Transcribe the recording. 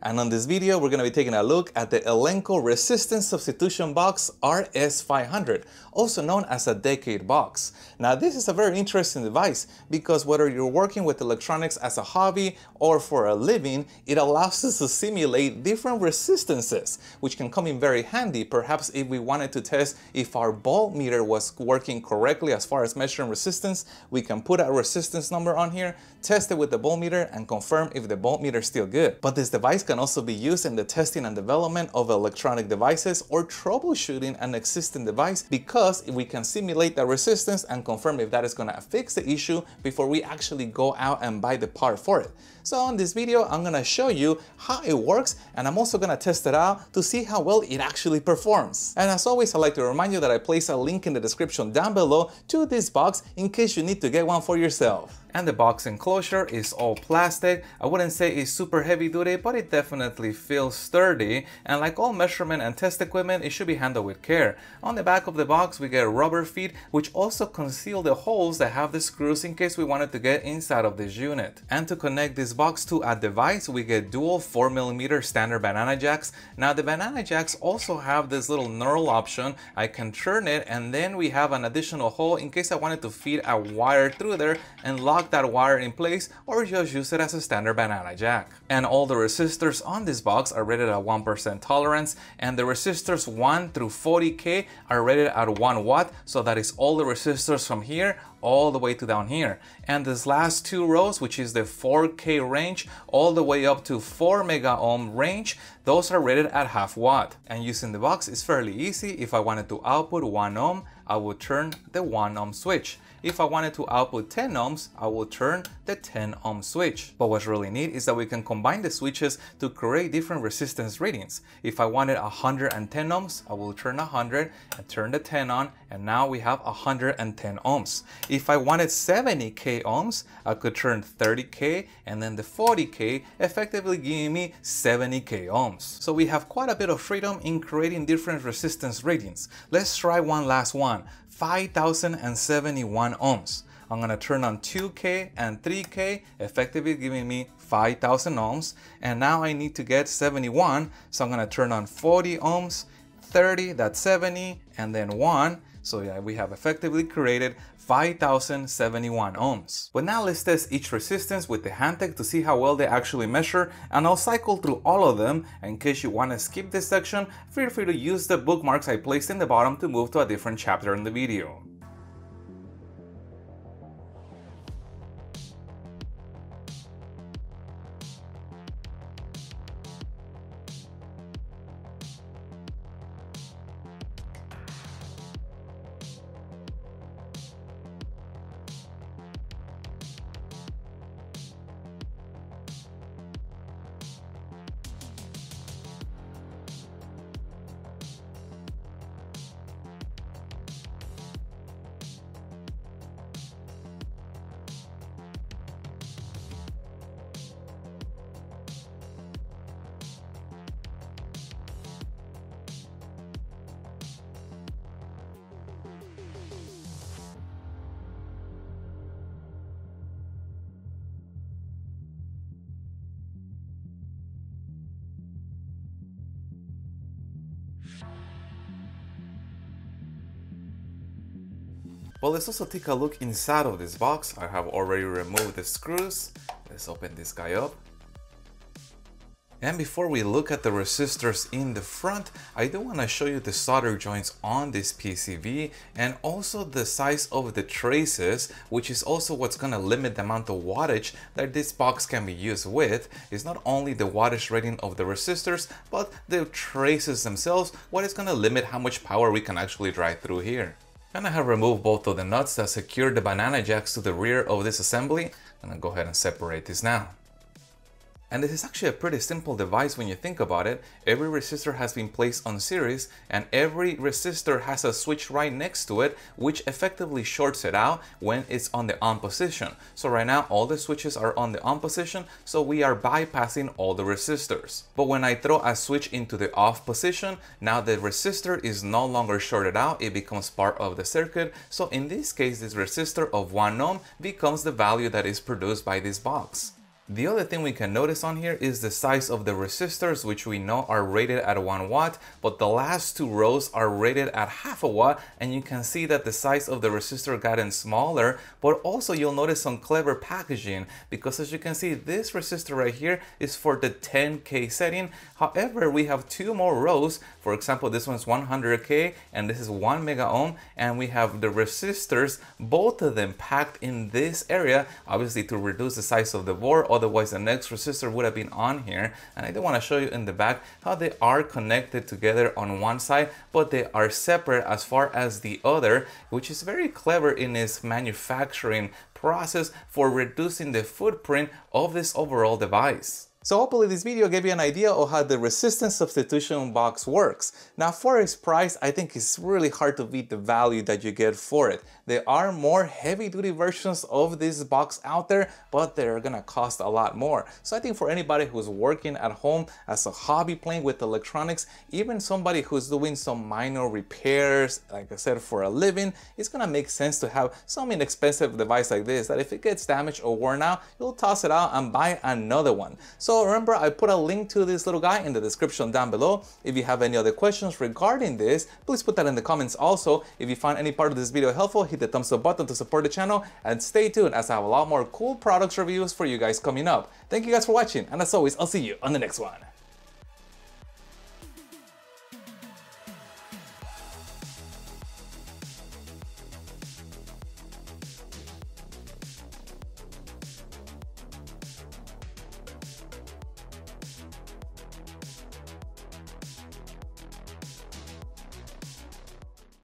And on this video, we're going to be taking a look at the Elenco Resistance Substitution Box RS500, also known as a Decade Box. Now, this is a very interesting device because whether you're working with electronics as a hobby or for a living, it allows us to simulate different resistances, which can come in very handy, perhaps if we wanted to test if our voltmeter was working correctly as far as measuring resistance. We can put a resistance number on here, test it with the voltmeter, and confirm if the voltmeter is still good. But this device can also be used in the testing and development of electronic devices or troubleshooting an existing device, because we can simulate the resistance and confirm if that is going to fix the issue before we actually go out and buy the part for it. So on this video, I'm going to show you how it works, and I'm also going to test it out to see how well it actually performs. And as always, I'd like to remind you that I place a link in the description down below to this box in case you need to get one for yourself. And the box enclosure is all plastic. I wouldn't say it's super heavy duty, but it definitely feels sturdy, and like all measurement and test equipment, it should be handled with care. On the back of the box, we get rubber feet, which also conceal the holes that have the screws in case we wanted to get inside of this unit. And to connect this box to a device, we get dual 4mm standard banana jacks. Now, the banana jacks also have this little knurl option. I can turn it, and then we have an additional hole in case I wanted to feed a wire through there and lock that wire in place, or just use it as a standard banana jack. And all the resistors on this box are rated at 1% tolerance, and the resistors 1 through 40K are rated at 1 watt, so that is all the resistors from here all the way to down here. And this last two rows, which is the 4K range all the way up to 4 mega ohm range, those are rated at 0.5 watt. And using the box is fairly easy. If I wanted to output 1 ohm, I would turn the 1 ohm switch. If I wanted to output 10 ohms, I will turn the 10 ohm switch. But what's really neat is that we can combine the switches to create different resistance readings. If I wanted 110 ohms, I will turn 100 and turn the 10 on, and now we have 110 ohms. If I wanted 70K ohms, I could turn 30K and then the 40K, effectively giving me 70K ohms. So we have quite a bit of freedom in creating different resistance readings. Let's try one last one, 5,071 ohms. I'm going to turn on 2K and 3K, effectively giving me 5,000 ohms. And now I need to get 71, so I'm going to turn on 40 ohms, 30, that's 70, and then 1. So yeah, we have effectively created 5,071 ohms. But now let's test each resistance with the Hantek to see how well they actually measure, and I'll cycle through all of them. In case you want to skip this section, feel free to use the bookmarks I placed in the bottom to move to a different chapter in the video. Well, let's also take a look inside of this box. I have already removed the screws. Let's open this guy up. And before we look at the resistors in the front, I do want to show you the solder joints on this PCB, and also the size of the traces, which is also what's going to limit the amount of wattage that this box can be used with. It's not only the wattage rating of the resistors, but the traces themselves, what is going to limit how much power we can actually drive through here. And I have removed both of the nuts that secure the banana jacks to the rear of this assembly. I'm going to go ahead and separate this now. And this is actually a pretty simple device when you think about it. Every resistor has been placed on series, and every resistor has a switch right next to it, which effectively shorts it out when it's on the on position. So right now all the switches are on the on position, so we are bypassing all the resistors. But when I throw a switch into the off position, now the resistor is no longer shorted out, it becomes part of the circuit. So in this case, this resistor of 1 ohm becomes the value that is produced by this box. The other thing we can notice on here is the size of the resistors, which we know are rated at 1 watt, but the last two rows are rated at 0.5 watt, and you can see that the size of the resistor gotten smaller. But also you'll notice some clever packaging, because as you can see, this resistor right here is for the 10K setting. However, we have two more rows. For example, this one's 100K and this is 1 mega ohm, and we have the resistors, both of them packed in this area, obviously to reduce the size of the board. Otherwise, the next resistor would have been on here. And I did want to show you in the back how they are connected together on one side, but they are separate as far as the other, which is very clever in its manufacturing process for reducing the footprint of this overall device. So hopefully this video gave you an idea of how the resistance substitution box works. Now, for its price, I think it's really hard to beat the value that you get for it. There are more heavy-duty versions of this box out there, but they're gonna cost a lot more. So I think for anybody who's working at home as a hobby playing with electronics, even somebody who's doing some minor repairs, like I said, for a living, it's gonna make sense to have some inexpensive device like this that if it gets damaged or worn out, you'll toss it out and buy another one. So remember, I put a link to this little guy in the description down below. If you have any other questions regarding this, please put that in the comments. Also, if you found any part of this video helpful, hit the thumbs up button to support the channel, and stay tuned as I have a lot more cool products reviews for you guys coming up. Thank you guys for watching, and as always, I'll see you on the next one.